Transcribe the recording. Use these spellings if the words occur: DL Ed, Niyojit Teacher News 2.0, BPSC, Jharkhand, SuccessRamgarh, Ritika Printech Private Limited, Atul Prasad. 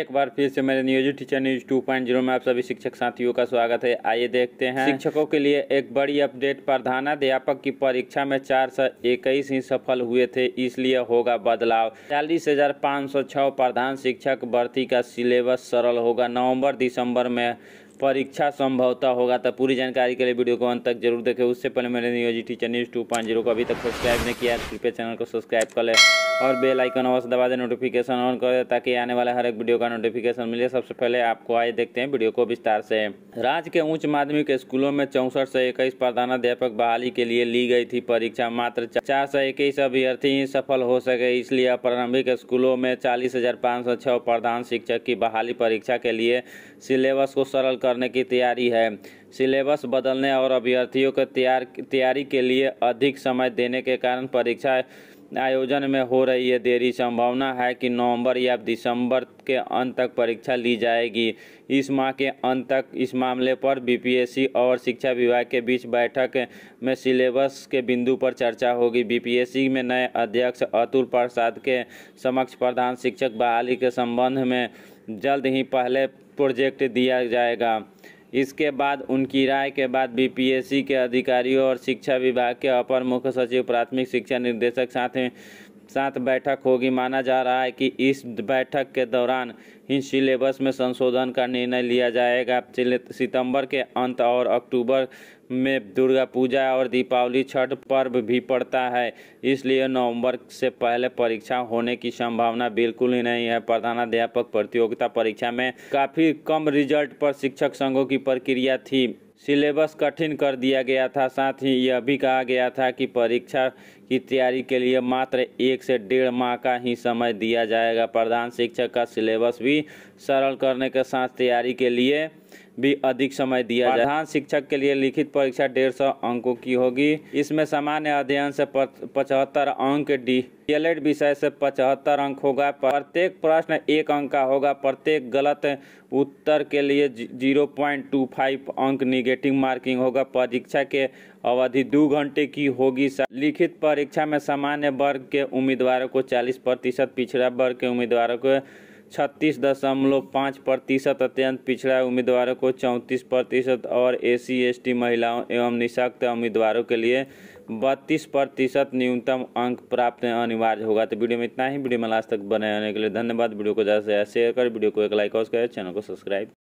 एक बार फिर से मेरे नियोजित टीचर न्यूज़ 2.0 में आप सभी शिक्षक साथियों का स्वागत है। आइए देखते हैं शिक्षकों के लिए एक बड़ी अपडेट। प्रधानाध्यापक की परीक्षा में 421 ही सफल हुए थे, इसलिए होगा बदलाव। 40,506 प्रधान शिक्षक भर्ती का सिलेबस सरल होगा। नवंबर दिसंबर में परीक्षा संभवतः होगा। तो पूरी जानकारी के लिए वीडियो को अंत तक जरूर देखें। उससे पहले मेरे नियोजित टीचर न्यूज़ 2.0 को अभी तक सब्सक्राइब नहीं किया कृपया चैनल को सब्सक्राइब कर ले और बेल आइकन अवश्य दबा दें, नोटिफिकेशन ऑन कर दें ताकि आने वाले हर एक वीडियो का नोटिफिकेशन मिले। सबसे पहले आपको आइए देखते हैं वीडियो को विस्तार से। राज्य के उच्च माध्यमिक स्कूलों में 6421 प्रधानाध्यापक बहाली के लिए ली गई थी परीक्षा। मात्र 421 अभ्यर्थी ही सफल हो सके, इसलिए प्रारंभिक स्कूलों में 40,506 प्रधान शिक्षक की बहाली परीक्षा के लिए सिलेबस को सरल करने की तैयारी है। सिलेबस बदलने और अभ्यर्थियों के तैयारी के लिए अधिक समय देने के कारण परीक्षा आयोजन में हो रही है देरी। संभावना है कि नवंबर या दिसंबर के अंत तक परीक्षा ली जाएगी। इस माह के अंत तक इस मामले पर बीपीएससी और शिक्षा विभाग के बीच बैठक में सिलेबस के बिंदु पर चर्चा होगी। बीपीएससी में नए अध्यक्ष अतुल प्रसाद के समक्ष प्रधान शिक्षक बहाली के संबंध में जल्द ही पहले प्रोजेक्ट दिया जाएगा। इसके बाद उनकी राय के बाद बीपीएससी के अधिकारियों और शिक्षा विभाग के अपर मुख्य सचिव प्राथमिक शिक्षा निदेशक साथ बैठक होगी। माना जा रहा है कि इस बैठक के दौरान ही सिलेबस में संशोधन का निर्णय लिया जाएगा। सितंबर के अंत और अक्टूबर में दुर्गा पूजा और दीपावली छठ पर्व भी पड़ता है, इसलिए नवंबर से पहले परीक्षा होने की संभावना बिल्कुल ही नहीं है। प्रधानाध्यापक प्रतियोगिता परीक्षा में काफ़ी कम रिजल्ट पर शिक्षक संघों की प्रक्रिया थी। सिलेबस कठिन कर दिया गया था। साथ ही यह भी कहा गया था कि परीक्षा की तैयारी के लिए मात्र 1 से डेढ़ माह का ही समय दिया जाएगा। प्रधान शिक्षक का सिलेबस भी सरल करने के साथ तैयारी के लिए भी अधिक समय दिया जाए। प्रधान शिक्षक के लिए लिखित परीक्षा 150 अंकों की होगी। इसमें सामान्य अध्ययन से 75 अंक, DL Ed विषय से 75 अंक होगा। प्रत्येक प्रश्न 1 अंक का होगा। प्रत्येक गलत उत्तर के लिए 0.25 अंक निगेटिव मार्किंग होगा। परीक्षा के अवधि 2 घंटे की होगी। लिखित परीक्षा में सामान्य वर्ग के उम्मीदवारों को 40%, पिछड़ा वर्ग के उम्मीदवारों को 36.5%, अत्यंत पिछड़ा उम्मीदवारों को 34% और SC/ST महिलाओं एवं निशक्त उम्मीदवारों के लिए 32% न्यूनतम अंक प्राप्त अनिवार्य होगा। तो वीडियो में इतना ही। वीडियो में लास्ट तक बने रहने के लिए धन्यवाद। वीडियो को ज़्यादा से ज़्यादा शेयर करें, वीडियो को एक लाइक और करें, चैनल को सब्सक्राइब